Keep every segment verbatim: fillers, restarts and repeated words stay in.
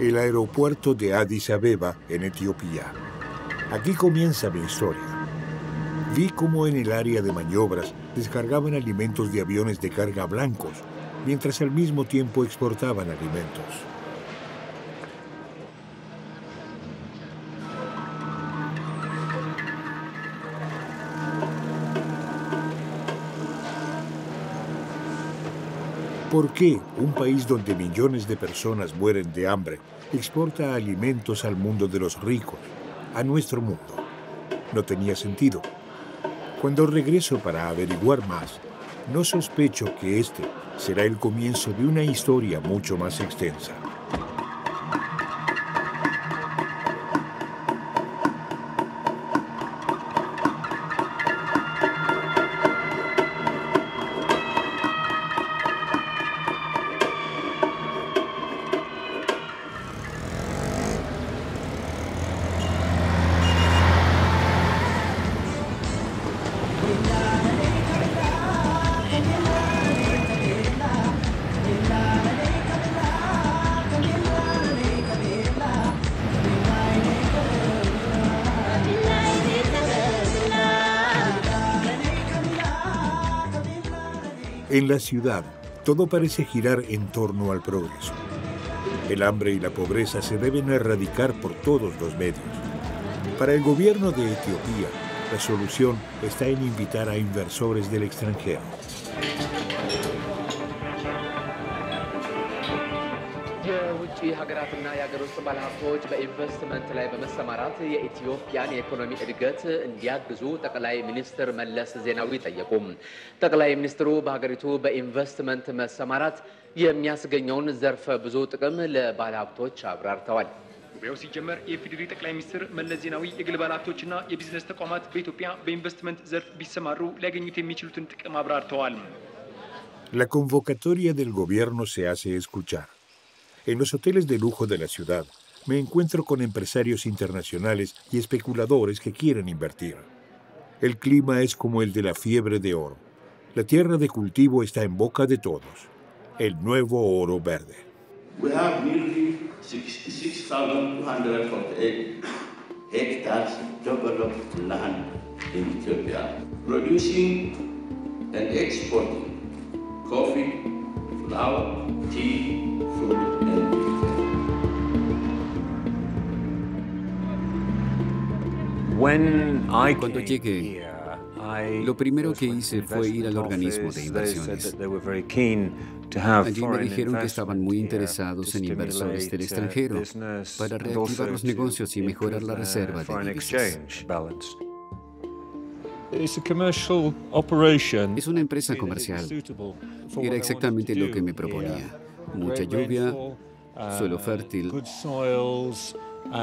el aeropuerto de Addis Abeba, en Etiopía. Aquí comienza mi historia. Vi cómo en el área de maniobras descargaban alimentos de aviones de carga blancos, mientras al mismo tiempo exportaban alimentos. ¿Por qué un país donde millones de personas mueren de hambre exporta alimentos al mundo de los ricos, a nuestro mundo? No tenía sentido. Cuando regreso para averiguar más, no sospecho que este será el comienzo de una historia mucho más extensa. En la ciudad, todo parece girar en torno al progreso. El hambre y la pobreza se deben erradicar por todos los medios. Para el gobierno de Etiopía, la solución está en invitar a inversores del extranjero. La convocatoria del gobierno se hace escuchar. En los hoteles de lujo de la ciudad, me encuentro con empresarios internacionales y especuladores que quieren invertir. El clima es como el de la fiebre de oro. La tierra de cultivo está en boca de todos. El nuevo oro verde. We have nearly six thousand two hundred forty-eight hectares of developed land in Ethiopia, producing and exporting coffee, flour, tea, fruit and Cuando llegué, lo primero que hice fue ir al organismo de inversiones. Allí me dijeron que estaban muy interesados en inversores del extranjero para reactivar los negocios y mejorar la reserva de divisas. Es una empresa comercial. Era exactamente lo que me proponía. Mucha lluvia, suelo fértil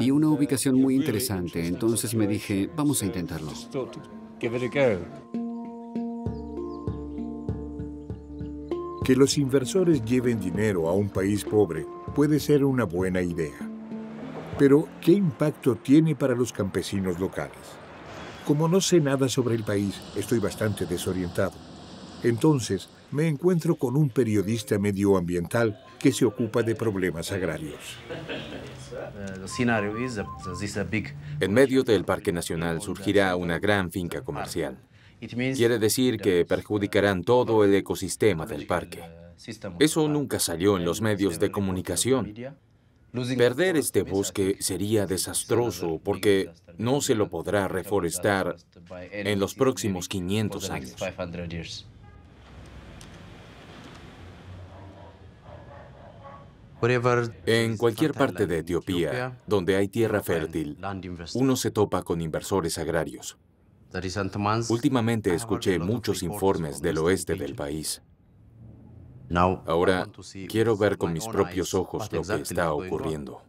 y una ubicación muy interesante. Entonces me dije, vamos a intentarlo. Que los inversores lleven dinero a un país pobre puede ser una buena idea. Pero, ¿qué impacto tiene para los campesinos locales? Como no sé nada sobre el país, estoy bastante desorientado. Entonces, me encuentro con un periodista medioambiental que se ocupa de problemas agrarios. En medio del Parque Nacional surgirá una gran finca comercial. Quiere decir que perjudicarán todo el ecosistema del parque. Eso nunca salió en los medios de comunicación. Perder este bosque sería desastroso porque no se lo podrá reforestar en los próximos quinientos años. En cualquier parte de Etiopía, donde hay tierra fértil, uno se topa con inversores agrarios. Últimamente escuché muchos informes del oeste del país. Ahora quiero ver con mis propios ojos lo que está ocurriendo.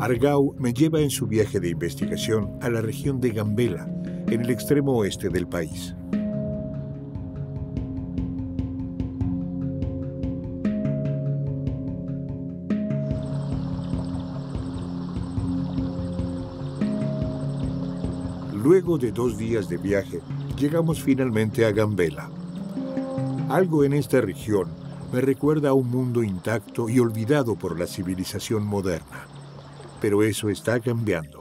Argau me lleva en su viaje de investigación a la región de Gambela, en el extremo oeste del país. Luego de dos días de viaje, llegamos finalmente a Gambela. Algo en esta región me recuerda a un mundo intacto y olvidado por la civilización moderna. Pero eso está cambiando.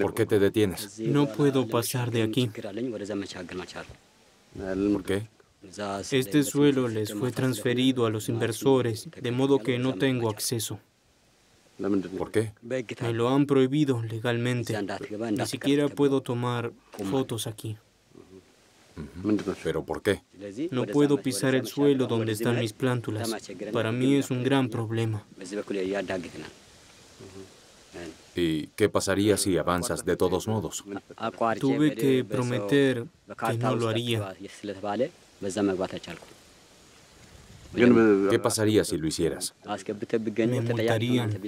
¿Por qué te detienes? No puedo pasar de aquí. ¿Por qué? Este suelo les fue transferido a los inversores, de modo que no tengo acceso. ¿Por qué? Me lo han prohibido legalmente. Ni siquiera puedo tomar fotos aquí. ¿Pero por qué? No puedo pisar el suelo donde están mis plántulas. Para mí es un gran problema. ¿Y qué pasaría si avanzas de todos modos? Tuve que prometer que no lo haría. ¿Qué pasaría si lo hicieras? Me multarían.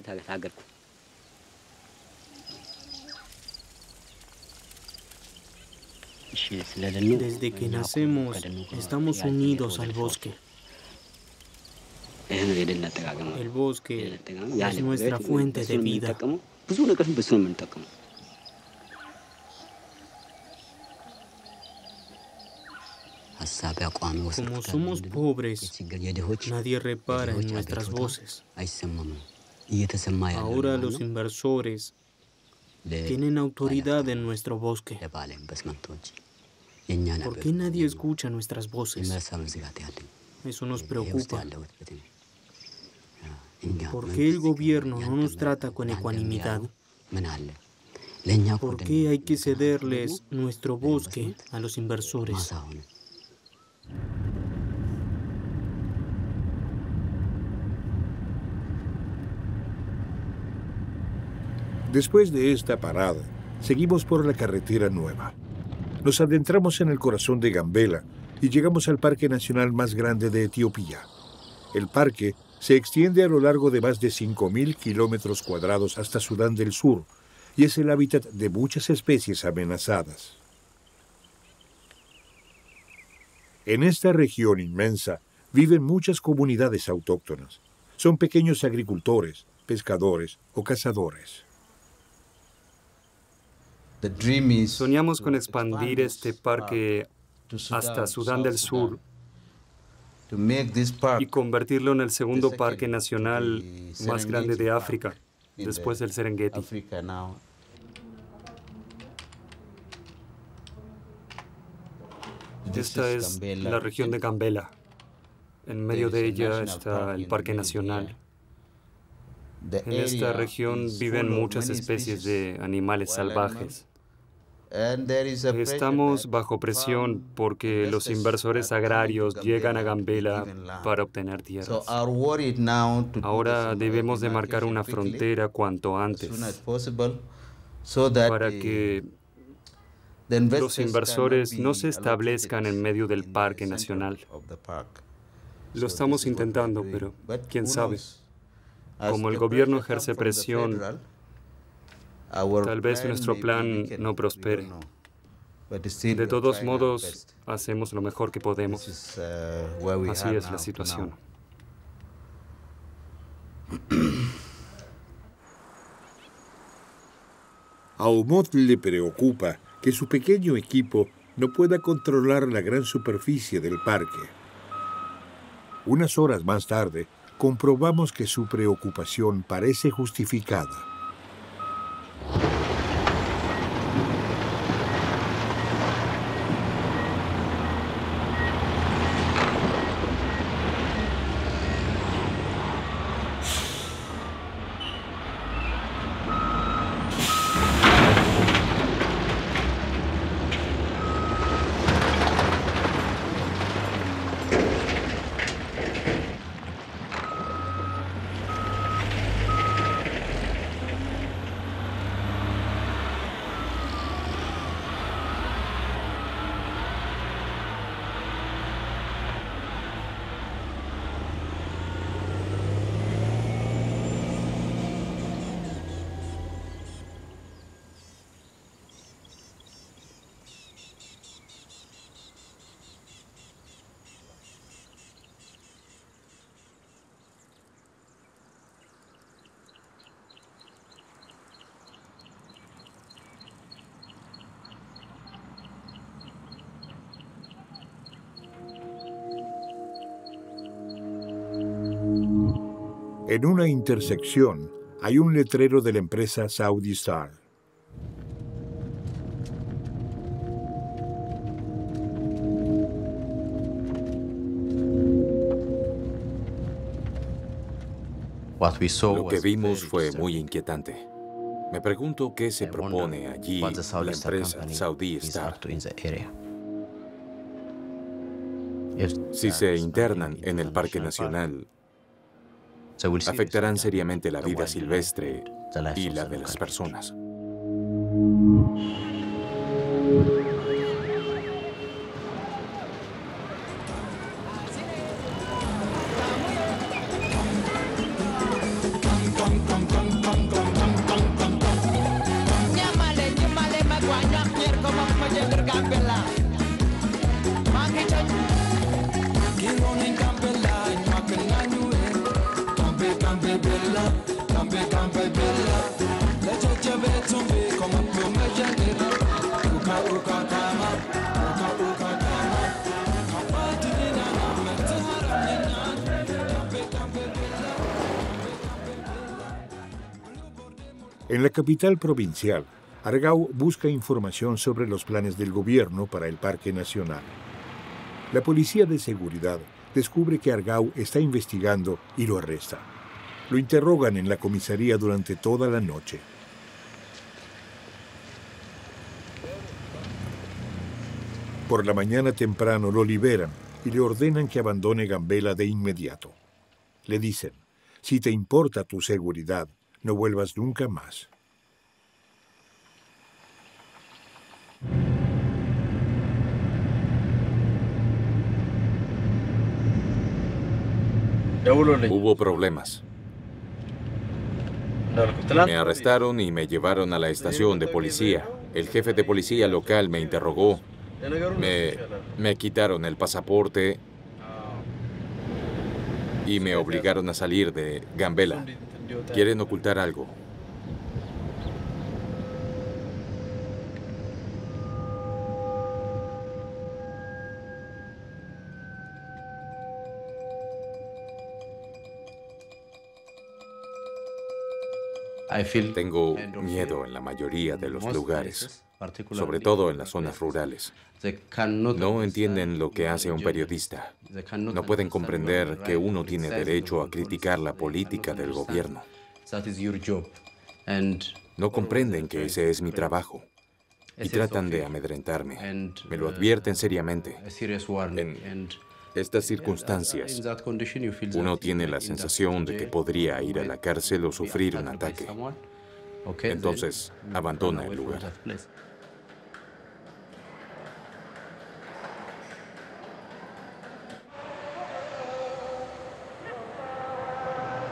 Desde que nacemos, estamos unidos al bosque. El bosque es nuestra fuente de vida. Como somos pobres, nadie repara en nuestras voces. Ahora los inversores tienen autoridad en nuestro bosque. ¿Por qué nadie escucha nuestras voces? Eso nos preocupa. ¿Por qué el gobierno no nos trata con ecuanimidad? ¿Por qué hay que cederles nuestro bosque a los inversores? Después de esta parada, seguimos por la carretera nueva. Nos adentramos en el corazón de Gambela y llegamos al parque nacional más grande de Etiopía. El parque se extiende a lo largo de más de cinco mil kilómetros cuadrados hasta Sudán del Sur y es el hábitat de muchas especies amenazadas. En esta región inmensa viven muchas comunidades autóctonas. Son pequeños agricultores, pescadores o cazadores. Soñamos con expandir este parque hasta Sudán del Sur y convertirlo en el segundo parque nacional más grande de África, después del Serengeti. Esta es la región de Gambela. En medio de ella está el parque nacional. En esta región viven muchas especies de animales salvajes. Estamos bajo presión porque los inversores agrarios llegan a Gambela para obtener tierras. Ahora debemos demarcar una frontera cuanto antes para que los inversores no se establezcan en medio del parque nacional. Lo estamos intentando, pero quién sabe. Como el gobierno ejerce presión, tal vez nuestro plan no prospere. De todos modos, hacemos lo mejor que podemos. Así es la situación. A Amoud le preocupa que su pequeño equipo no pueda controlar la gran superficie del parque. Unas horas más tarde, comprobamos que su preocupación parece justificada. En una intersección hay un letrero de la empresa Saudi Star. Lo que vimos fue muy inquietante. Me pregunto qué se propone allí la empresa Saudi Star. Si se internan en el Parque Nacional, afectarán seriamente la vida silvestre y la de las personas. En la capital provincial, Argao busca información sobre los planes del gobierno para el Parque Nacional. La Policía de Seguridad descubre que Argao está investigando y lo arresta. Lo interrogan en la comisaría durante toda la noche. Por la mañana temprano lo liberan y le ordenan que abandone Gambela de inmediato. Le dicen, si te importa tu seguridad, no vuelvas nunca más. Hubo problemas. Me arrestaron y me llevaron a la estación de policía. El jefe de policía local me interrogó. Me, me quitaron el pasaporte y me obligaron a salir de Gambela. Quieren ocultar algo. Tengo miedo en la mayoría de los lugares, sobre todo en las zonas rurales. No entienden lo que hace un periodista. No pueden comprender que uno tiene derecho a criticar la política del gobierno. No comprenden que ese es mi trabajo y tratan de amedrentarme. Me lo advierten seriamente. En estas circunstancias, uno tiene la sensación de que podría ir a la cárcel o sufrir un ataque. Entonces, abandona el lugar.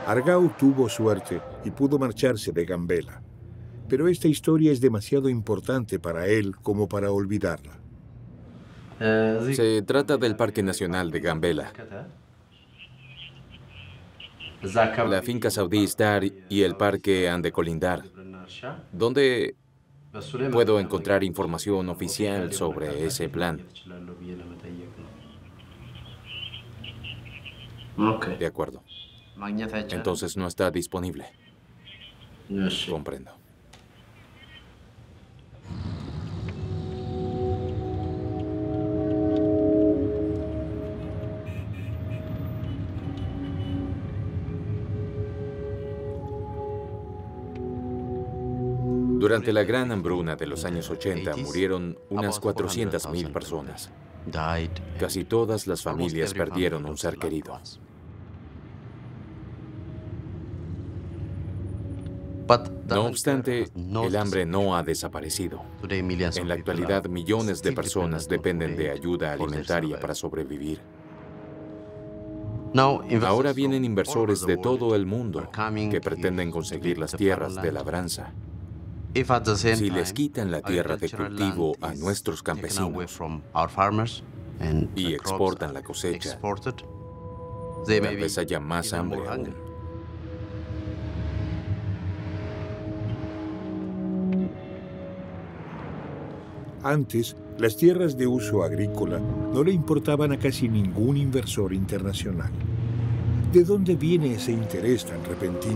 Argao tuvo suerte y pudo marcharse de Gambela, pero esta historia es demasiado importante para él como para olvidarla. Se trata del Parque Nacional de Gambela. La finca Saudi Star y el parque han de colindar. ¿Dónde puedo encontrar información oficial sobre ese plan? De acuerdo. Entonces no está disponible. Comprendo. Durante la gran hambruna de los años ochenta murieron unas cuatrocientas mil personas. Casi todas las familias perdieron un ser querido. No obstante, el hambre no ha desaparecido. En la actualidad, millones de personas dependen de ayuda alimentaria para sobrevivir. Ahora vienen inversores de todo el mundo que pretenden conseguir las tierras de labranza. Si les quitan la tierra de cultivo a nuestros campesinos y exportan la cosecha, tal vez haya más hambre aún. Antes, las tierras de uso agrícola no le importaban a casi ningún inversor internacional. ¿De dónde viene ese interés tan repentino?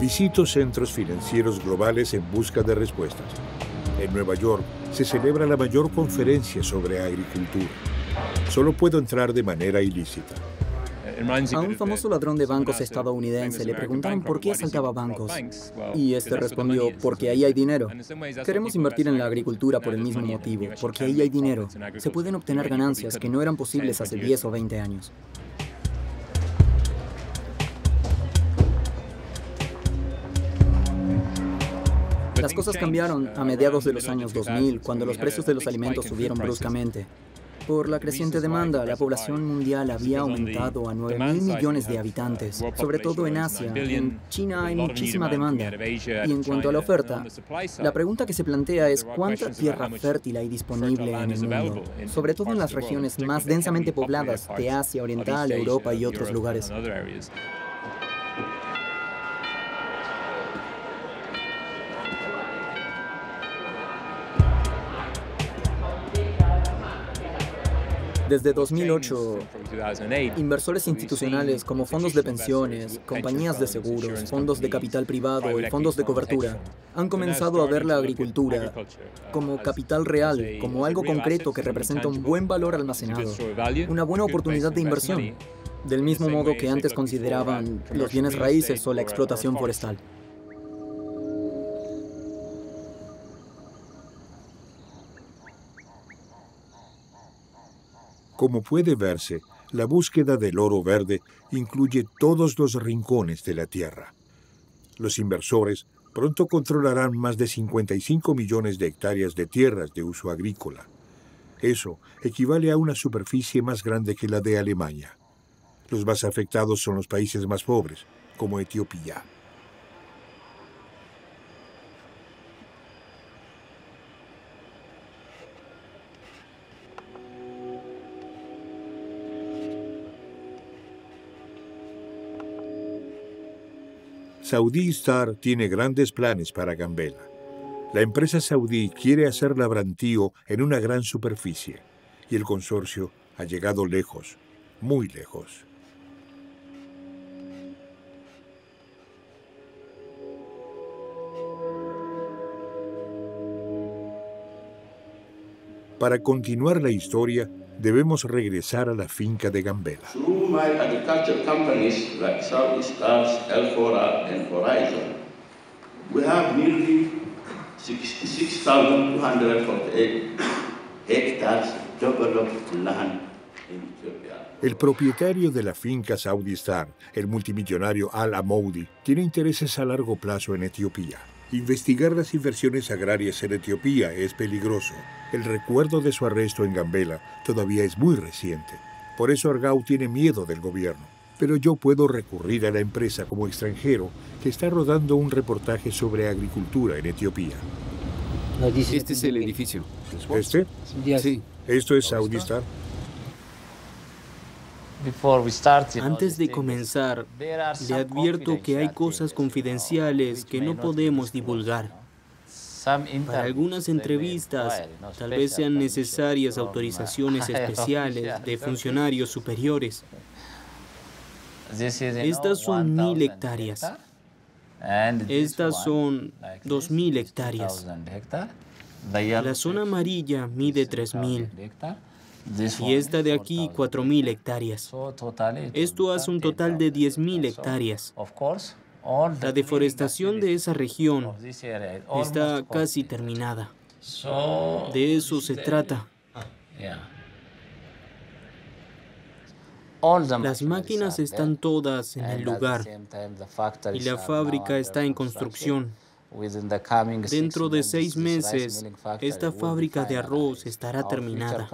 Visito centros financieros globales en busca de respuestas. En Nueva York se celebra la mayor conferencia sobre agricultura. Solo puedo entrar de manera ilícita. A un famoso ladrón de bancos estadounidense le preguntaron por qué asaltaba bancos. Y este respondió, porque ahí hay dinero. Queremos invertir en la agricultura por el mismo motivo, porque ahí hay dinero. Se pueden obtener ganancias que no eran posibles hace diez o veinte años. Las cosas cambiaron a mediados de los años dos mil, cuando los precios de los alimentos subieron bruscamente. Por la creciente demanda, la población mundial había aumentado a nueve mil millones de habitantes, sobre todo en Asia. En China hay muchísima demanda. Y en cuanto a la oferta, la pregunta que se plantea es cuánta tierra fértil hay disponible en el mundo, sobre todo en las regiones más densamente pobladas de Asia Oriental, Europa y otros lugares. Desde dos mil ocho, inversores institucionales como fondos de pensiones, compañías de seguros, fondos de capital privado y fondos de cobertura han comenzado a ver la agricultura como capital real, como algo concreto que representa un buen valor almacenado, una buena oportunidad de inversión, del mismo modo que antes consideraban los bienes raíces o la explotación forestal. Como puede verse, la búsqueda del oro verde incluye todos los rincones de la tierra. Los inversores pronto controlarán más de cincuenta y cinco millones de hectáreas de tierras de uso agrícola. Eso equivale a una superficie más grande que la de Alemania. Los más afectados son los países más pobres, como Etiopía. Saudi Star tiene grandes planes para Gambela. La empresa saudí quiere hacer labrantío en una gran superficie y el consorcio ha llegado lejos, muy lejos. Para continuar la historia, debemos regresar a la finca de Gambela. El propietario de la finca Saudi Star, el multimillonario Al Amoudi, tiene intereses a largo plazo en Etiopía. Investigar las inversiones agrarias en Etiopía es peligroso. El recuerdo de su arresto en Gambela todavía es muy reciente. Por eso Argau tiene miedo del gobierno. Pero yo puedo recurrir a la empresa como extranjero que está rodando un reportaje sobre agricultura en Etiopía. Este es el edificio. ¿Este? Sí. ¿Esto es Saudi Star? Antes de comenzar, le advierto que hay cosas confidenciales que no podemos divulgar. Para algunas entrevistas, tal vez sean necesarias autorizaciones especiales de funcionarios superiores. Estas son mil hectáreas. Estas son dos mil hectáreas. La zona amarilla mide tres mil. Y esta de aquí, cuatro mil hectáreas. Esto hace un total de diez mil hectáreas. La deforestación de esa región está casi terminada. De eso se trata. Las máquinas están todas en el lugar y la fábrica está en construcción. Dentro de seis meses, esta fábrica de arroz estará terminada.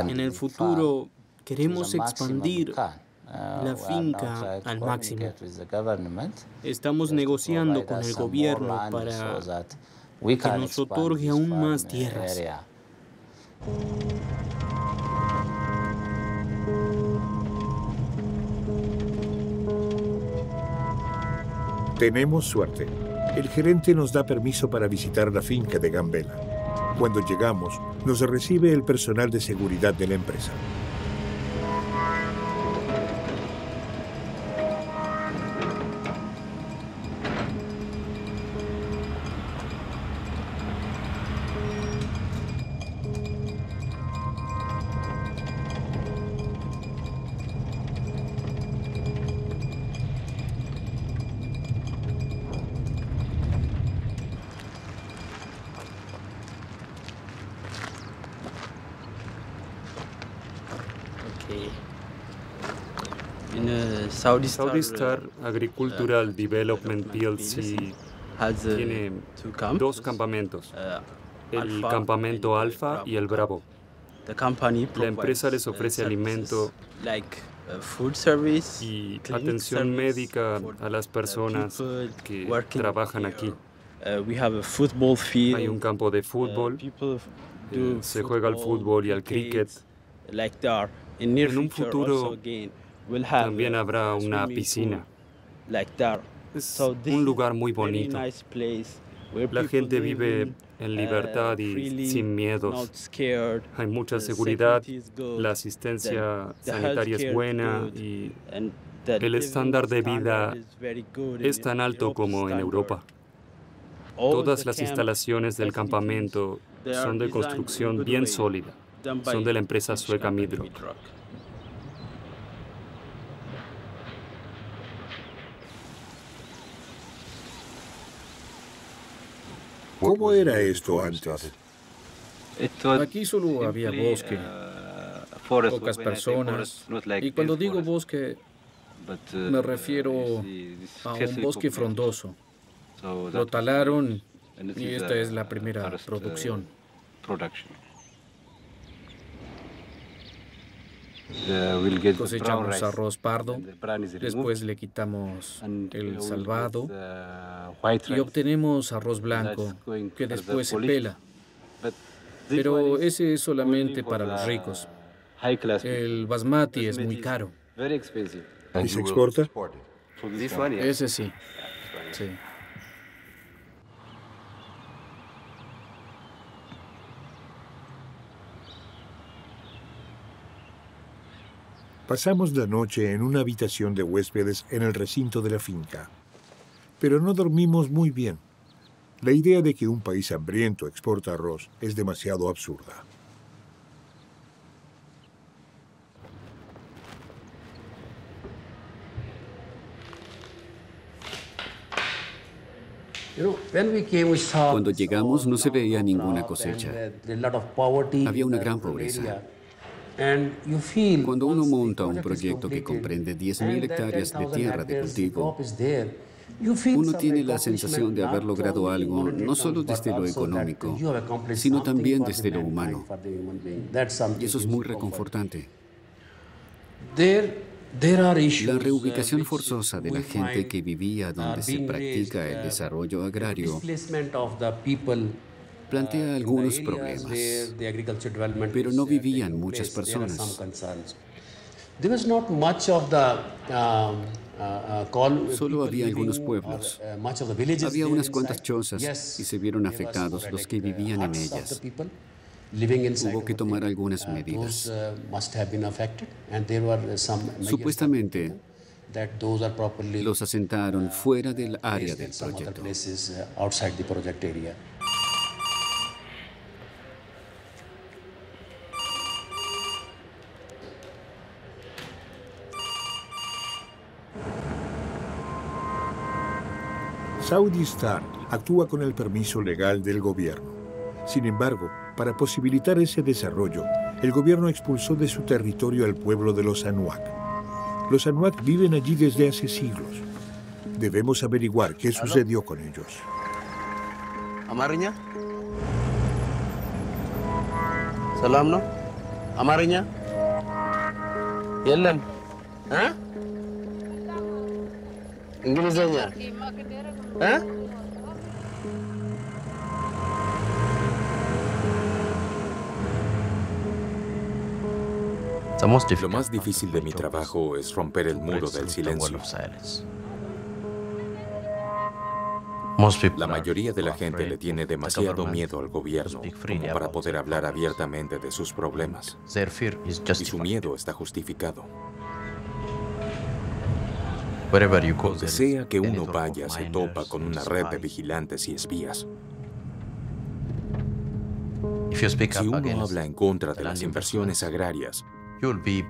En el futuro, queremos expandir la finca al máximo. Estamos negociando con el gobierno para que nos otorgue aún más tierras. Tenemos suerte. El gerente nos da permiso para visitar la finca de Gambela. Cuando llegamos, nos recibe el personal de seguridad de la empresa. Saudi Star Agricultural Development P L C tiene dos campamentos, el campamento Alfa y el Bravo. La empresa les ofrece alimento y atención médica a las personas que trabajan aquí. Hay un campo de fútbol, se juega al fútbol y al cricket. En un futuro también habrá una piscina. Es un lugar muy bonito. La gente vive en libertad y sin miedos. Hay mucha seguridad, la asistencia sanitaria es buena y el estándar de vida es tan alto como en Europa. Todas las instalaciones del campamento son de construcción bien sólida. Son de la empresa sueca Midro. ¿Cómo era esto antes? Aquí solo había bosque, pocas personas. Y cuando digo bosque, me refiero a un bosque frondoso. Lo talaron y esta es la primera producción. Cosechamos arroz pardo, después le quitamos el salvado y obtenemos arroz blanco, que después se pela. Pero ese es solamente para los ricos. El basmati es muy caro. ¿Y se exporta? Ese sí. Sí. Pasamos la noche en una habitación de huéspedes en el recinto de la finca, pero no dormimos muy bien. La idea de que un país hambriento exporta arroz es demasiado absurda. Cuando llegamos no se veía ninguna cosecha. Había una gran pobreza. Cuando uno monta un proyecto que comprende diez mil hectáreas de tierra de cultivo, uno tiene la sensación de haber logrado algo, no solo desde lo económico, sino también desde lo humano. Y eso es muy reconfortante. La reubicación forzosa de la gente que vivía donde se practica el desarrollo agrario plantea algunos problemas, pero no vivían muchas personas. Solo había algunos pueblos. Había unas cuantas chozas y se vieron afectados los que vivían en ellas. Hubo que tomar algunas medidas. Supuestamente, los asentaron fuera del área del proyecto. Saudi Star actúa con el permiso legal del gobierno. Sin embargo, para posibilitar ese desarrollo, el gobierno expulsó de su territorio al pueblo de los Anuak. Los Anuak viven allí desde hace siglos. Debemos averiguar qué sucedió con ellos. ¿Amariña? ¿Salam no? ¿Amariña? ¿Yellen? ¿Eh? ¿Ingleseña? ¿Eh? Lo más difícil de mi trabajo es romper el muro del silencio. La mayoría de la gente le tiene demasiado miedo al gobierno como para poder hablar abiertamente de sus problemas. Y su miedo está justificado. Donde sea que uno vaya, se topa con una red de vigilantes y espías. Si uno habla en contra de las inversiones agrarias,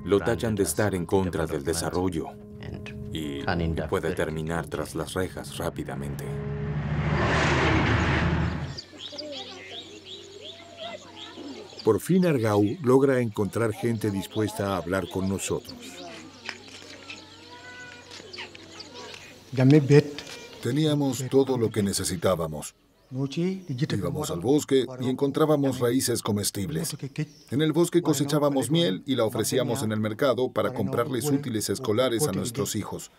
lo tachan de estar en contra del desarrollo y puede terminar tras las rejas rápidamente. Por fin Argau logra encontrar gente dispuesta a hablar con nosotros. Teníamos todo lo que necesitábamos. Íbamos al bosque y encontrábamos raíces comestibles. En el bosque cosechábamos miel y la ofrecíamos en el mercado para comprarles útiles escolares a nuestros hijos.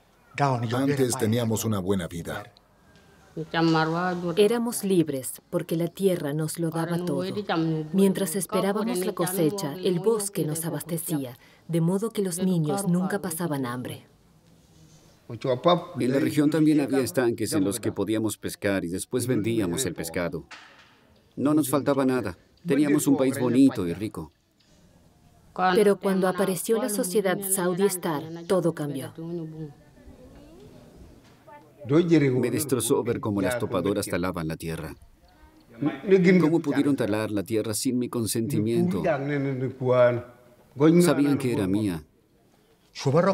Antes teníamos una buena vida. Éramos libres porque la tierra nos lo daba todo. Mientras esperábamos la cosecha, el bosque nos abastecía, de modo que los niños nunca pasaban hambre. En la región también había estanques en los que podíamos pescar y después vendíamos el pescado. No nos faltaba nada. Teníamos un país bonito y rico. Pero cuando apareció la sociedad Saudi Star, todo cambió. Me destrozó ver cómo las topadoras talaban la tierra. ¿Cómo pudieron talar la tierra sin mi consentimiento? Sabían que era mía.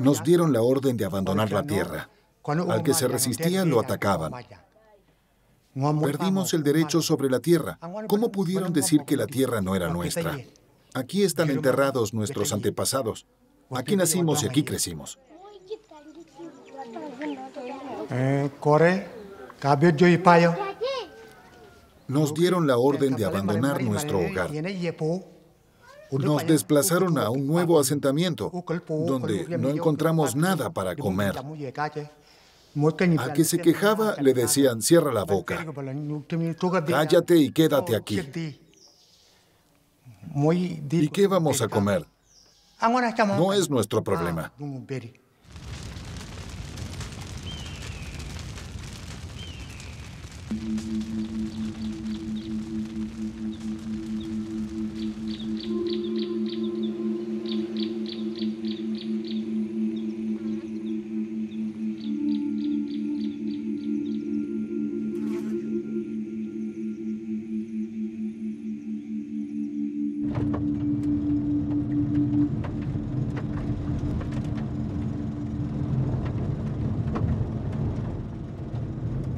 Nos dieron la orden de abandonar la tierra. Al que se resistía, lo atacaban. Perdimos el derecho sobre la tierra. ¿Cómo pudieron decir que la tierra no era nuestra? Aquí están enterrados nuestros antepasados. Aquí nacimos y aquí crecimos. Nos dieron la orden de abandonar nuestro hogar. Nos desplazaron a un nuevo asentamiento, donde no encontramos nada para comer. Al que se quejaba, le decían, cierra la boca, cállate y quédate aquí. ¿Y qué vamos a comer? No es nuestro problema.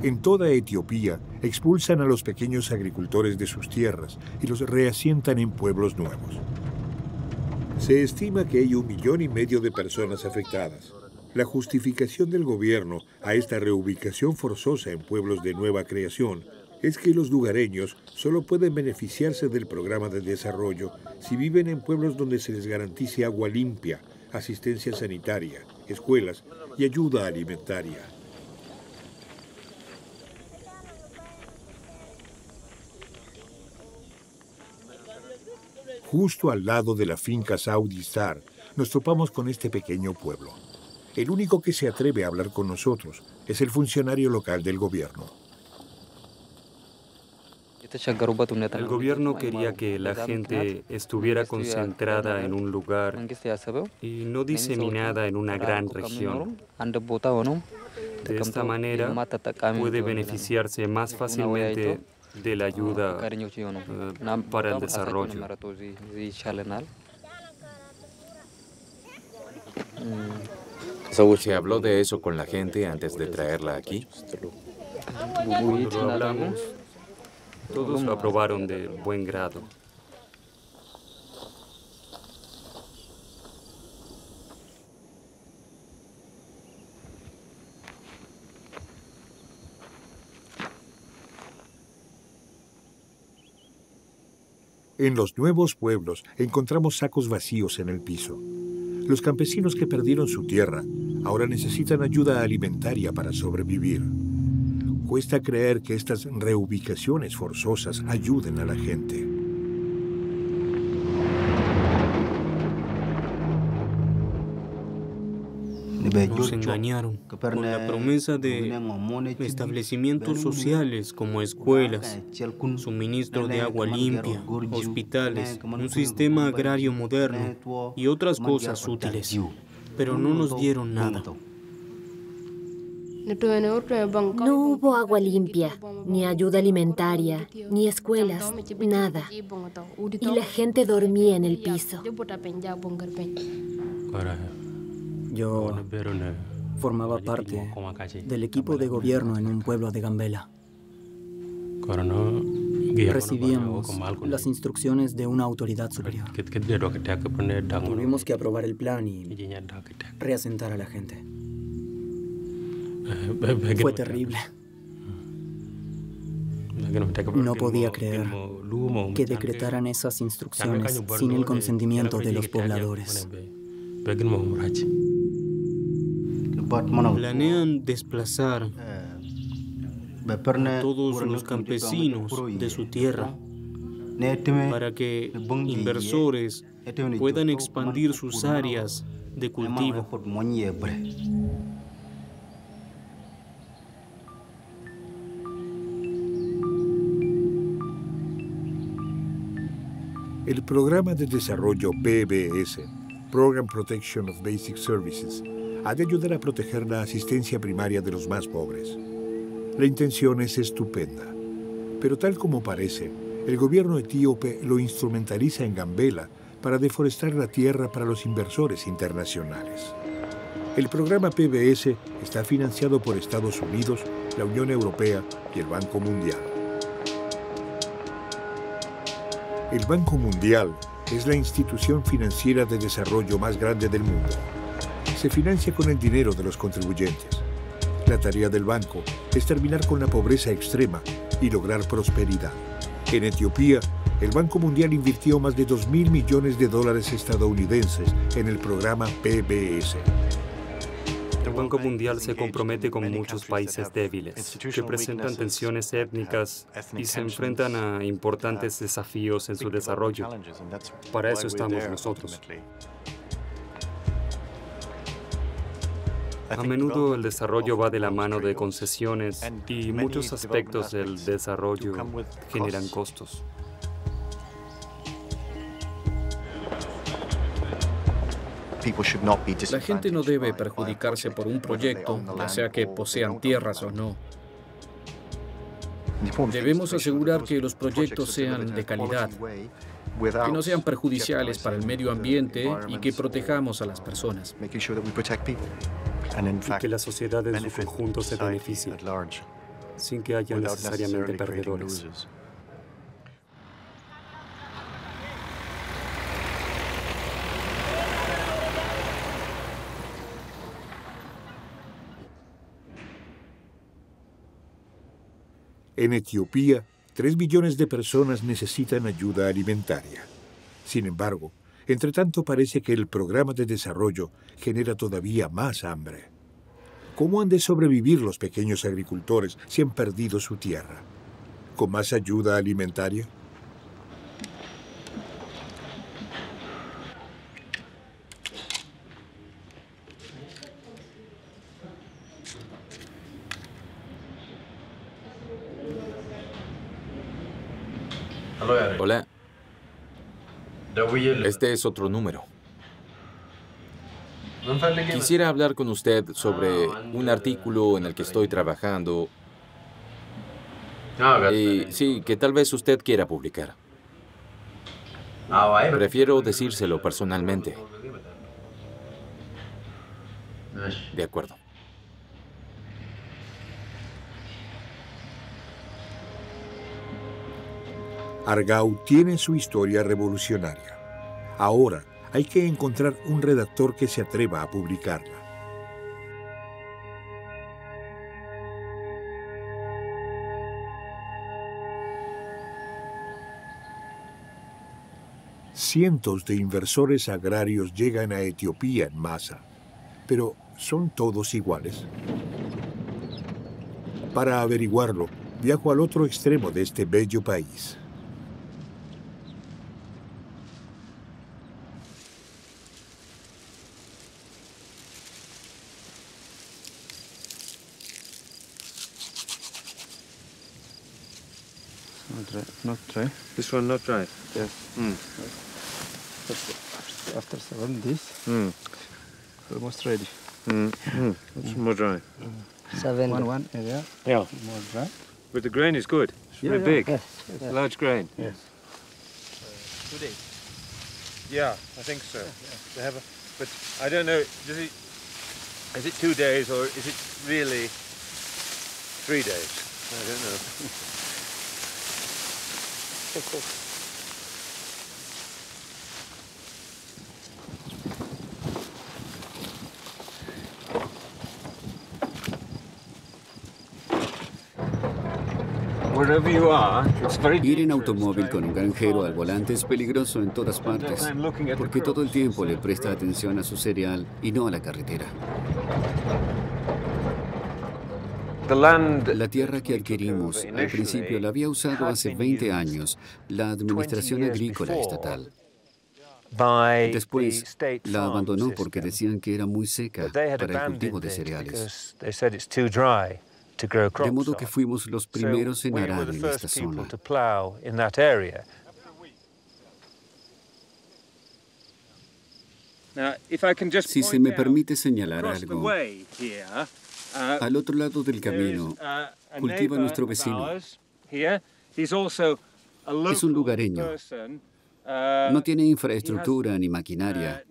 En toda Etiopía expulsan a los pequeños agricultores de sus tierras y los reasientan en pueblos nuevos. Se estima que hay un millón y medio de personas afectadas. La justificación del gobierno a esta reubicación forzosa en pueblos de nueva creación es que los lugareños solo pueden beneficiarse del programa de desarrollo si viven en pueblos donde se les garantice agua limpia, asistencia sanitaria, escuelas y ayuda alimentaria. Justo al lado de la finca Saudi Star, nos topamos con este pequeño pueblo. El único que se atreve a hablar con nosotros es el funcionario local del gobierno. El gobierno quería que la gente estuviera concentrada en un lugar y no diseminada en una gran región. De esta manera puede beneficiarse más fácilmente de la ayuda uh, para el desarrollo. ¿Se habló de eso con la gente antes de traerla aquí? Cuando lo hablamos, todos lo aprobaron de buen grado. En los nuevos pueblos encontramos sacos vacíos en el piso. Los campesinos que perdieron su tierra ahora necesitan ayuda alimentaria para sobrevivir. Cuesta creer que estas reubicaciones forzosas ayuden a la gente. Nos engañaron con la promesa de establecimientos sociales como escuelas, suministro de agua limpia, hospitales, un sistema agrario moderno y otras cosas útiles, pero no nos dieron nada. No hubo agua limpia, ni ayuda alimentaria, ni escuelas, nada. Y la gente dormía en el piso. Yo formaba parte del equipo de gobierno en un pueblo de Gambela. Recibíamos las instrucciones de una autoridad superior. Tuvimos que aprobar el plan y reasentar a la gente. Fue terrible. No podía creer que decretaran esas instrucciones sin el consentimiento de los pobladores. Planean desplazar a todos los campesinos de su tierra para que inversores puedan expandir sus áreas de cultivo. El Programa de Desarrollo P B S, Program Protection of Basic Services, ha de ayudar a proteger la asistencia primaria de los más pobres. La intención es estupenda, pero tal como parece, el gobierno etíope lo instrumentaliza en Gambela para deforestar la tierra para los inversores internacionales. El programa P B S está financiado por Estados Unidos, la Unión Europea y el Banco Mundial. El Banco Mundial es la institución financiera de desarrollo más grande del mundo. Se financia con el dinero de los contribuyentes. La tarea del banco es terminar con la pobreza extrema y lograr prosperidad. En Etiopía, el Banco Mundial invirtió más de dos mil millones de dólares estadounidenses en el programa P B S. El Banco Mundial se compromete con muchos países débiles, que presentan tensiones étnicas y se enfrentan a importantes desafíos en su desarrollo. Para eso estamos nosotros. A menudo el desarrollo va de la mano de concesiones y muchos aspectos del desarrollo generan costos. La gente no debe perjudicarse por un proyecto, ya sea que posean tierras o no. Debemos asegurar que los proyectos sean de calidad, que no sean perjudiciales para el medio ambiente y que protejamos a las personas. Y que la sociedad en su conjunto se beneficie, sin que haya necesariamente perdedores. En Etiopía, tres millones de personas necesitan ayuda alimentaria. Sin embargo, entre tanto parece que el programa de desarrollo genera todavía más hambre. ¿Cómo han de sobrevivir los pequeños agricultores si han perdido su tierra? ¿Con más ayuda alimentaria? Hola. Este es otro número. Quisiera hablar con usted sobre un artículo en el que estoy trabajando y sí, que tal vez usted quiera publicar. Prefiero decírselo personalmente. De acuerdo. Argau tiene su historia revolucionaria. Ahora hay que encontrar un redactor que se atreva a publicarla. Cientos de inversores agrarios llegan a Etiopía en masa, pero ¿son todos iguales? Para averiguarlo, viajo al otro extremo de este bello país. Not dry. Not dry. This one not dry? Yes. Mm. After, after seven days, mm. almost ready. Mm. Mm. It's mm. more dry. Mm. Seven. One, one area. Yeah. More dry. But the grain is good. It's yeah, very yeah. big. Yes. Yes. Large grain. Yes. Uh, two days. Yeah, I think so. Yeah, yeah. They have a, but I don't know, does it, is it two days or is it really three days? I don't know. Wherever you are, it's very dangerous. Ir en automóvil con un granjero al volante es peligroso en todas partes, porque todo el tiempo le presta atención a su cereal y no a la carretera. La tierra que adquirimos al principio la había usado hace veinte años la Administración Agrícola Estatal. Después la abandonó porque decían que era muy seca para el cultivo de cereales. De modo que fuimos los primeros en arar en esta zona. Si se me permite señalar algo, al otro lado del camino cultiva nuestro vecino. Es un lugareño. No tiene infraestructura ni maquinaria,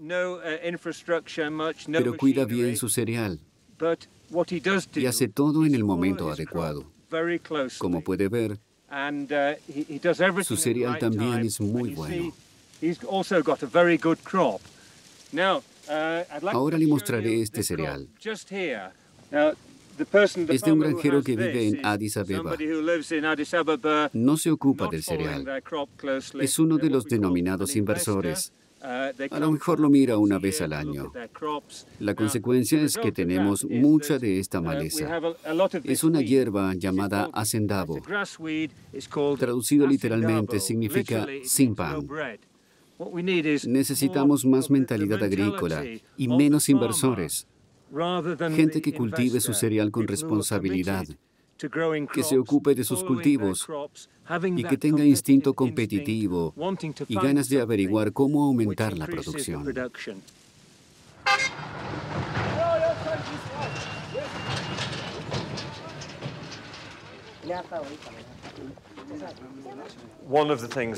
pero cuida bien su cereal. Y hace todo en el momento adecuado. Como puede ver, su cereal también es muy bueno. Ahora le mostraré este cereal. Es de un granjero que vive en Addis Abeba. No se ocupa del cereal. Es uno de los denominados inversores. A lo mejor lo mira una vez al año. La consecuencia es que tenemos mucha de esta maleza. Es una hierba llamada asendabo. Traducido literalmente significa sin pan. Necesitamos más mentalidad agrícola y menos inversores. Gente que cultive su cereal con responsabilidad, que se ocupe de sus cultivos y que tenga instinto competitivo y ganas de averiguar cómo aumentar la producción.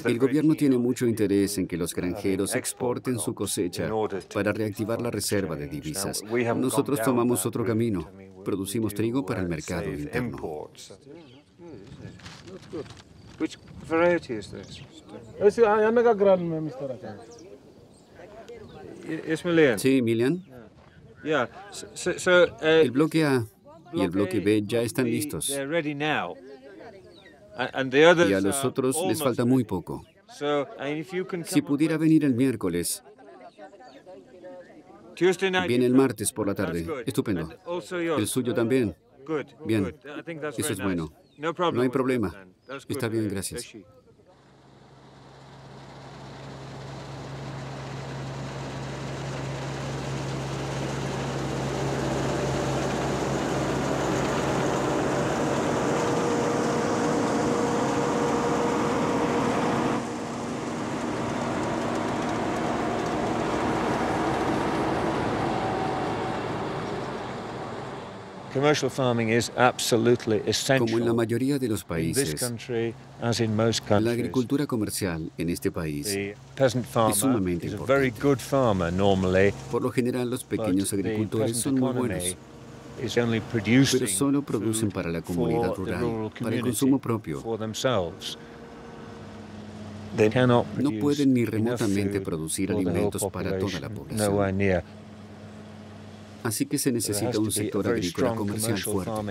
El gobierno tiene mucho interés en que los granjeros exporten su cosecha para reactivar la reserva de divisas. Nosotros tomamos otro camino. Producimos trigo para el mercado interno. Sí, Milian. El bloque A y el bloque B ya están listos. Y a los otros les falta muy poco. Si pudiera venir el miércoles. Viene el martes por la tarde. Estupendo. El suyo también. Bien. Eso es bueno. No hay problema. Está bien, gracias. Como en la mayoría de los países, la agricultura comercial en este país es sumamente importante. Por lo general, los pequeños agricultores son muy buenos, pero solo producen para la comunidad rural, para el consumo propio. No pueden ni remotamente producir alimentos para toda la población. Así que se necesita un sector agrícola comercial fuerte.